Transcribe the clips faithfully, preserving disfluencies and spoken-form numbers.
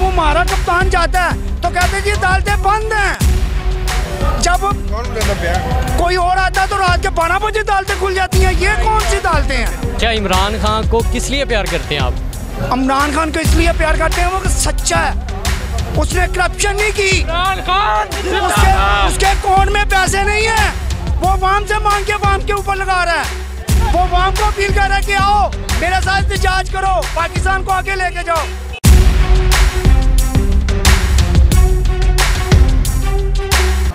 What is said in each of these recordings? जब हमारा कप्तान जाता है तो कहते जी अदालतें बंद हैं। जब कोई और आता है तो रात के बारह बजे अदालतें खुल जाती हैं। ये कौन सी अदालतें हैं? क्या इमरान खान को किस लिए प्यार करते हैं आप? इमरान खान को इसलिए प्यार करते हैं वो सच्चा है, उसने करप्शन नहीं की, उसके, उसके अकाउंट में पैसे नहीं है, वो आवाम से मांग के आवाम के ऊपर लगा रहा है, वो आवाम को अपील कर रहा है कि आओ मेरे साथ एहतजाज करो, पाकिस्तान को आगे लेके जाओ।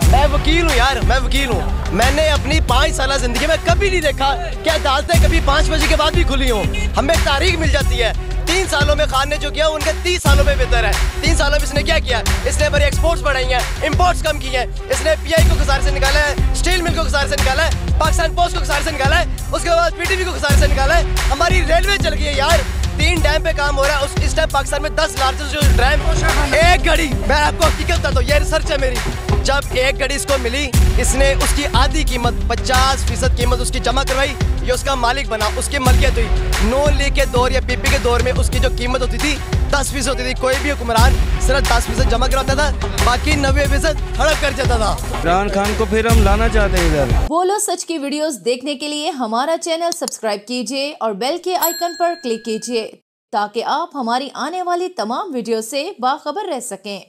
मैं वकील हूँ यार, मैं वकील हूँ। मैंने अपनी पाँच साल जिंदगी में कभी नहीं देखा कि अदालतें कभी पाँच बजे के बाद भी खुली हों। हमें तारीख मिल जाती है। तीन सालों में खान ने जो किया उनके तीस सालों में बेहतर है। तीन सालों में इसने क्या किया? इसने बड़ी एक्सपोर्ट्स बढ़ाई हैं, इंपोर्ट्स कम किए हैं, इसने पीआई को खसारे से निकाला है, स्टील मिल को खसारे से निकाला है, पाकिस्तान पोस्ट को खसारे से निकाला है, उसके बाद पीटीवी को खसारे से निकाला है, हमारी रेलवे चल गई है यार। तीन डैम पे काम हो रहा है उस इस टाइम पाकिस्तान में दस लार्जेस्ट डैम एक घड़ी। मैं आपको हकीकत बताता हूँ, ये रिसर्च है मेरी। जब एक घड़ी इसको मिली इसने उसकी आधी कीमत पचास फीसद कीमत उसकी जमा करवाई, ये उसका मालिक बना, उसकी मलकियत हुई। नून लीग के दौर या पीपी के दौर में उसकी जो कीमत होती थी दस फीसद होती थी। कोई भी हुक्मरान सिर्फ दस फीसद जमा करवाता था, बाकी नब्बे फीसद हड़प कर जाता था। इमरान खान को फिर हम लाना चाहते हैं इधर। बोलो सच की वीडियोस देखने के लिए हमारा चैनल सब्सक्राइब कीजिए और बेल के आइकन पर क्लिक कीजिए ताकि आप हमारी आने वाली तमाम वीडियो से बाखबर रह सकें।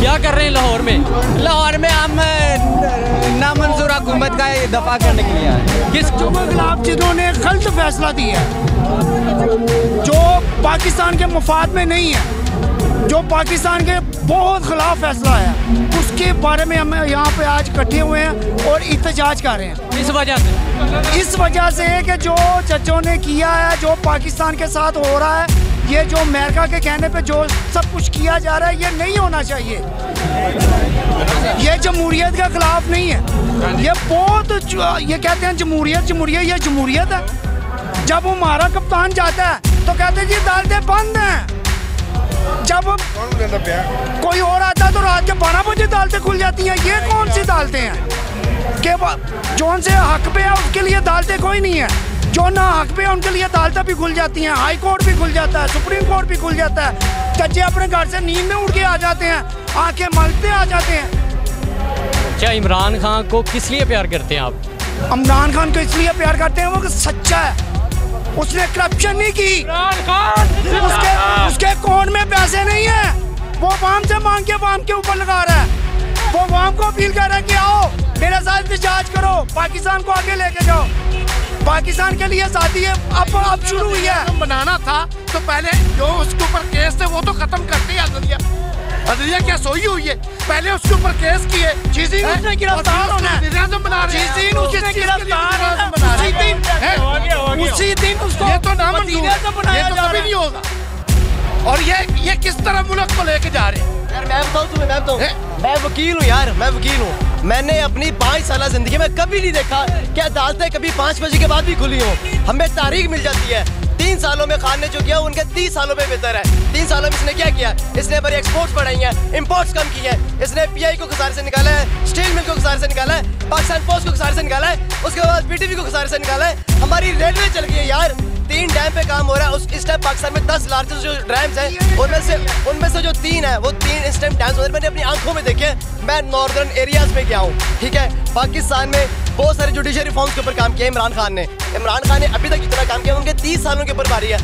क्या कर रहे हैं लाहौर में? लाहौर में हम नामंजूर हुकूमत का दफा करने के लिए आए हैं। किस खिलाफ जिन्होंने गलत फैसला दिया है, जो पाकिस्तान के मफाद में नहीं है, जो पाकिस्तान के बहुत खिलाफ फैसला है, उसके बारे में हम यहाँ पे आज इकट्ठे हुए हैं और एहतजाज कर रहे हैं। इस वजह से इस वजह से है कि जो जजों ने किया है, जो पाकिस्तान के साथ हो रहा है, ये जो अमेरिका के कहने पे जो सब कुछ किया जा रहा है, ये नहीं होना चाहिए। ये जमहूरियत के खिलाफ नहीं है। ये बहुत ये कहते हैं जमहूरियत जमहूरियत, ये जमहूरियत है। जब हमारा कप्तान जाता है तो कहते हैं जी अदालतें बंद हैं। जब कोई और आता है तो रात के बारह बजे अदालतें खुल जाती हैं। ये कौन सी अदालतें हैं कि जोन से हक पे है उसके लिए अदालतें कोई नहीं है, जो ना हक पे उनके लिए अदालतें भी खुल जाती हैं, हाई कोर्ट भी खुल जाता है, सुप्रीम कोर्ट भी खुल जाता है, जजे अपने घर से नींद में उठ के आ जाते हैं, आंखें मलते आ जाते हैं। क्या इमरान खान को किस लिए प्यार करते हैं आप? इमरान खान को इसलिए प्यार करते हैं वो सच्चा है, उसने करप्शन नहीं की, उसके उसके अकाउंट में पैसे नहीं है, वो आवाम से मांग के आवाम के ऊपर लगा रहा है, वो आवाम को अपील कर रहा है कि आओ मेरे साथ एहतजाज करो, पाकिस्तान को आगे लेके जाओ। पाकिस्तान के लिए साथी है, अब अब शुरू हुई है। बनाना था तो पहले जो उसके ऊपर केस थे वो तो खत्म करते हैं। अदलिया अदलिया क्या सोई हुई है? पहले उसके ऊपर केस किए, चीजें उसने गिरफ्तार होना है, चीजें उसने गिरफ्तार होना है, उसी दिन उसको ये तो नाम बनाया जा रहा नहीं होगा। और ये ये किस तरह मुल्क को लेके जा रहे हैं? यार मैं बताऊँ तुम्हें, मैं बताऊँ, मैं वकील हूँ यार, मैं वकील हूँ। मैंने अपनी पाँच साल जिंदगी में कभी नहीं देखा कि अदालतें कभी पाँच बजे के बाद भी खुली हों। हमें तारीख मिल जाती है। तीन सालों में खान ने जो किया उनके तीस सालों में बेहतर है। तीन सालों में इसने क्या किया? इसने बड़ी एक्सपोर्ट्स बढ़ाई हैं, इंपोर्ट्स कम की हैं, इसने पीआई को खसारे से निकाला है, स्टील मिल को खसारे से निकाला है, पाकिस्तान पोस्ट को खसारे से निकाला है, उसके बाद पीटीवी को खसारे से निकाला है, हमारी रेलवे चल गई है यार। तीन डैम पे काम हो रहा है उस इस टाइम पाकिस्तान में दस लार्जेस्ट जो डैम्स हैं उनमें से उनमें से जो तीन है वो तीन इस टाइम डैम्स मैंने अपनी आंखों में देखे। मैं नॉर्दर्न एरियाज में गया हूँ, ठीक है। पाकिस्तान में बहुत सारे जुडिशियल रिफॉर्म्स के ऊपर काम किया इमरान खान ने। इमरान खान ने अभी तक जितना काम किया उनके तीस सालों के ऊपर भारी है।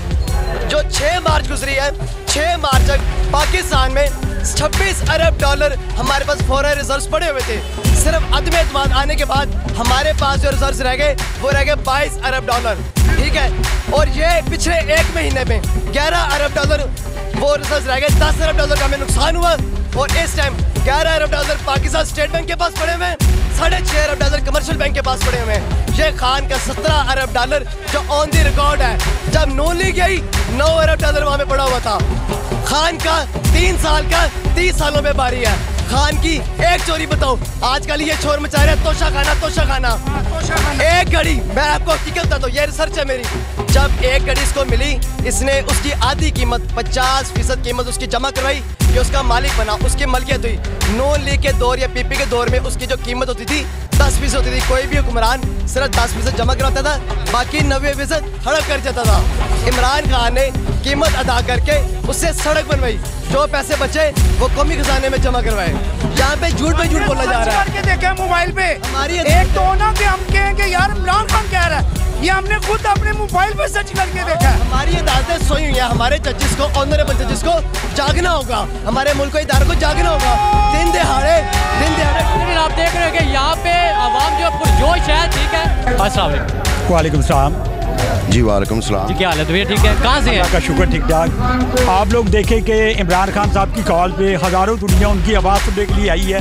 जो छः मार्च गुजरी है, छः मार्च तक पाकिस्तान में छब्बीस अरब डॉलर हमारे पास फॉरेन रिजर्व्स पड़े हुए थे। सिर्फ अदम एतमाद आने के बाद हमारे पास जो रिजर्व्स रह गए वो रह गए बाईस अरब डॉलर, ठीक है। और ये पिछले एक महीने में ग्यारह अरब डॉलर वो रिजर्व्स रह गए, दस अरब डॉलर का हमें नुकसान हुआ। और इस टाइम ग्यारह अरब डॉलर पाकिस्तान स्टेट बैंक के पास पड़े हुए हैं, साढ़े छः अरब डॉलर कमर्शियल बैंक के पास पड़े हुए हैं। ये खान का सत्रह अरब डॉलर जो ऑन द रिकॉर्ड है। जब नून लीग गई नौ अरब डॉलर वहाँ में पड़ा हुआ था। खान का तीन साल का तीस सालों में बारी है। खान की एक चोरी बताओ, आजकल ये शोर मचा रहा है तोशाखाना तोशाखाना, एक घड़ी। मैं आपको हकीकत बताता हूँ, ये रिसर्च है मेरी। जब एक गाड़ी इसको मिली, इसने उसकी आधी कीमत पचास फीसद कीमत उसकी जमा करवाई कि उसका मालिक बना, उसकी मलकियत हुई। नून लीग के दौर या पीपी के दौर में उसकी जो कीमत होती थी दस फीसद होती थी। कोई भी हुक्मरान सिर्फ दस फीसद जमा करवाता था, बाकी नब्बे फीसद हड़प कर जाता था। इमरान खान ने कीमत अदा करके उससे सड़क बनवाई, जो पैसे बचे वो कौमी खजाने में जमा करवाए। यहाँ पे झूठ में झूठ बोला जा रहा है। देखे मोबाइल पे हमारी एक तो ना कि हम कहेंगे यार इमरान खान कह रहा है, ये हमने खुद अपने मोबाइल पे सर्च करके देखा। हमारी अदालतें सोई हुई है। हमारे जजेस को, ऑनरेबल जजेस को जागना होगा, हमारे मुल्क के इदारे को जागना होगा। दिन दिहाड़े दिन दिहाड़े आप देख रहे हो यहाँ पे आवाम जो पुरजोश है। ठीक है, अस्सलाम वालेकुम। सलाम जी, वालेकुम सलाम जी। क्या हालत भैया? ठीक है, कहाँ से है? का शुक्र, ठीक ठाक। आप लोग देखें कि इमरान खान साहब की कॉल पे हज़ारों दुनिया उनकी आवाज़ सुनने के लिए आई है।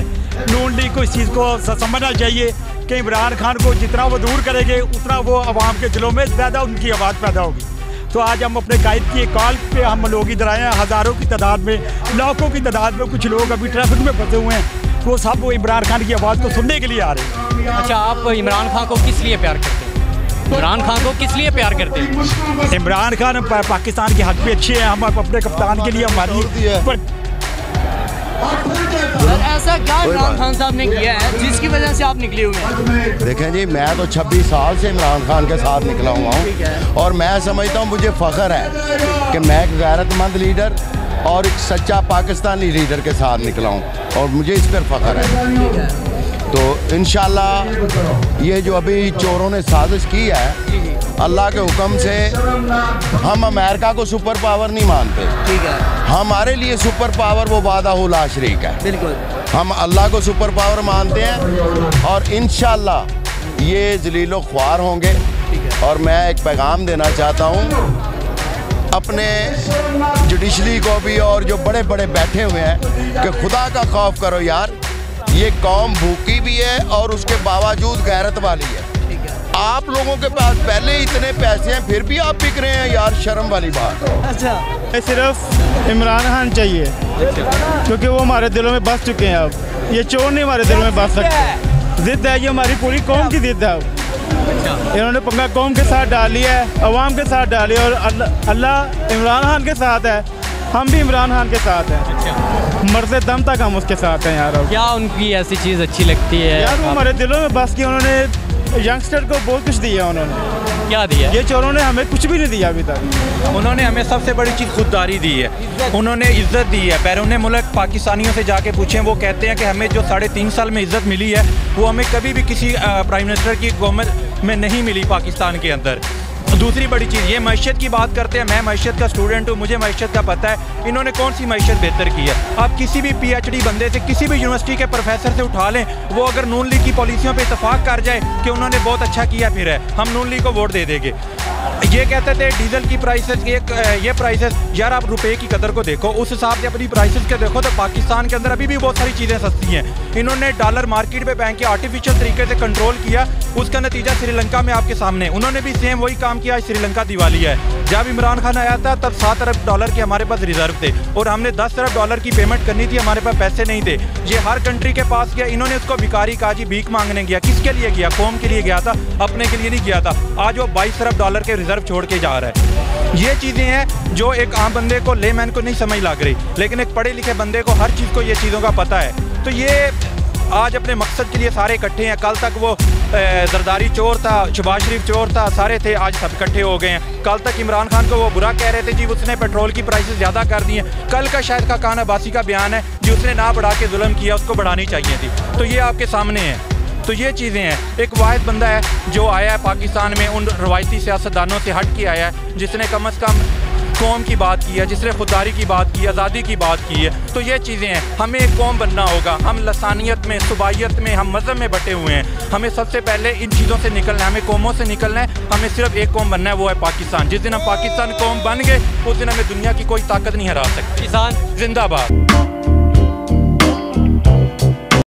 नून लीग को इस चीज़ को समझना चाहिए कि इमरान खान को जितना वो दूर करेंगे उतना वो आवाम के दिलों में ज़्यादा उनकी आवाज़ पैदा होगी। तो आज हम अपने कायद की कॉल पे हम लोग इधर आए हैं, हज़ारों की तादाद में, लाखों की तादाद में। कुछ लोग अभी ट्रैफिक में फंसे हुए हैं, वो सब वो इमरान खान की आवाज़ को सुनने के लिए आ रहे हैं। अच्छा, आप इमरान खान को किस लिए प्यार करते हैं? इमरान खान को किस लिए प्यार करते हैं? इमरान खान पा, पाकिस्तान के हक पे अच्छे हैं। हम अपने कप्तान के लिए हमारी पर... ऐसा क्या इमरान खान साहब ने किया है जिसकी वजह से आप निकले हुए हैं? देखें जी, मैं तो छब्बीस साल से इमरान खान के साथ निकला हुआ हूँ और मैं समझता हूँ, मुझे फख्र है कि मैं एक गैरतमंद लीडर और एक सच्चा पाकिस्तानी लीडर के साथ निकला हूँ और मुझे इस पर फख्र है। तो इंशाल्लाह ये जो अभी चोरों ने साजिश की है, अल्लाह के हुक्म से हम अमेरिका को सुपर पावर नहीं मानते। ठीक है, हमारे लिए सुपर पावर वो वादाहुल शरीक है। बिल्कुल, हम अल्लाह को सुपर पावर मानते हैं और इंशाल्लाह ये जलीलो ख्वार होंगे। और मैं एक पैगाम देना चाहता हूँ अपने जुडिशरी को भी और जो बड़े बड़े बैठे हुए हैं कि खुदा का खौफ करो यार, ये कौम भूखी भी है और उसके बावजूद गैरत वाली है। आप लोगों के पास पहले इतने पैसे हैं फिर भी आप बिक रहे हैं यार, शर्म वाली बात। अच्छा, सिर्फ इमरान खान चाहिए क्योंकि वो हमारे दिलों में बस चुके हैं। अब ये चोर नहीं हमारे दिलों में बस सकते। जिद है ये हमारी पूरी कौम की जिद है। इन्होंने पंगा कौम के साथ डाली है, आवाम के साथ डाली है और अल्लाह इमरान खान के साथ है। हम भी इमरान खान के साथ हैं, मरते दम तक हम उसके साथ हैं यार। क्या उनकी ऐसी चीज़ अच्छी लगती है यार? हमारे दिलों में बस की उन्होंने यंगस्टर को बहुत कुछ दिया। उन्होंने क्या दिया? ये चोरों ने हमें कुछ भी नहीं दिया अभी तक। उन्होंने हमें सबसे बड़ी चीज़ खुददारी दी है, उन्होंने इज्जत दी है। बैरून मुल्क पाकिस्तानियों से जाके पूछें, वो कहते हैं कि हमें जो साढ़े तीन साल में इज्जत मिली है वो हमें कभी भी किसी प्राइम मिनिस्टर की गवर्नमेंट में नहीं मिली पाकिस्तान के अंदर। दूसरी बड़ी चीज़, ये मैशियत की बात करते हैं। मैं मैशियत का स्टूडेंट हूँ, मुझे मैशियत का पता है। इन्होंने कौन सी मैशियत बेहतर की है? आप किसी भी पीएचडी बंदे से, किसी भी यूनिवर्सिटी के प्रोफेसर से उठा लें, वो अगर नून लीग की पॉलिसियों पे इतफाक़ कर जाए कि उन्होंने बहुत अच्छा किया, फिर है हम नून लीग को वोट दे देंगे। ये कहते थे डीजल की प्राइसेस, ये ये प्राइसेस यार, आप रुपए की कदर को देखो, उस हिसाब से अपनी प्राइसेस के देखो तो पाकिस्तान के अंदर अभी भी बहुत सारी चीज़ें सस्ती हैं। इन्होंने डॉलर मार्केट पे बैंक के आर्टिफिशियल तरीके से कंट्रोल किया, उसका नतीजा श्रीलंका में आपके सामने। उन्होंने भी सेम वही काम किया, श्रीलंका दिवाली है। जब इमरान खान आया था तब सात अरब डॉलर के हमारे पास रिजर्व थे और हमने दस अरब डॉलर की पेमेंट करनी थी, हमारे पास पैसे नहीं थे। ये हर कंट्री के पास गया, इन्होंने उसको भिखारी कहा जी, भीख मांगने गया। किसके लिए गया? कौम के लिए गया था, अपने के लिए नहीं गया था। आज वो बाईस अरब डॉलर के रिजर्व छोड़ के जा रहा है। ये चीज़ें हैं जो एक आम बंदे को, लेमैन को नहीं समझ लग रही, लेकिन एक पढ़े लिखे बंदे को हर चीज़ को ये चीज़ों का पता है। तो ये आज अपने मकसद के लिए सारे इकट्ठे हैं। कल तक वो जरदारी चोर था, शहबाज शरीफ चोर था, सारे थे, आज सब इकट्ठे हो गए हैं। कल तक इमरान खान को वो बुरा कह रहे थे जी, उसने पेट्रोल की प्राइसेस ज़्यादा कर दी हैं। कल का शायद का खान अब्बासी का बयान है जी, उसने ना बढ़ा के जुल्म किया, उसको बढ़ानी चाहिए थी। तो ये आपके सामने है। तो ये चीज़ें हैं। एक वाहिद बंदा है जो आया है पाकिस्तान में, उन रवायती सियासतदानों से हट के आया है, जिसने कम अज़ कम कौम की बात की है, जिसने खुददारी की बात की, आज़ादी की बात की है। तो ये चीज़ें हैं। हमें एक कौम बनना होगा। हम लसानियत में, सुबाइयत में, हम मज़हब में बटे हुए हैं। हमें सबसे पहले इन चीज़ों से निकलना है, हमें कौमों से निकलना है। हमें सिर्फ एक कौम बनना है, वो है पाकिस्तान। जिस दिन हम पाकिस्तान कौम बन गए, उस दिन हमें दुनिया की कोई ताकत नहीं हरा सकती। किसान जिंदाबाद।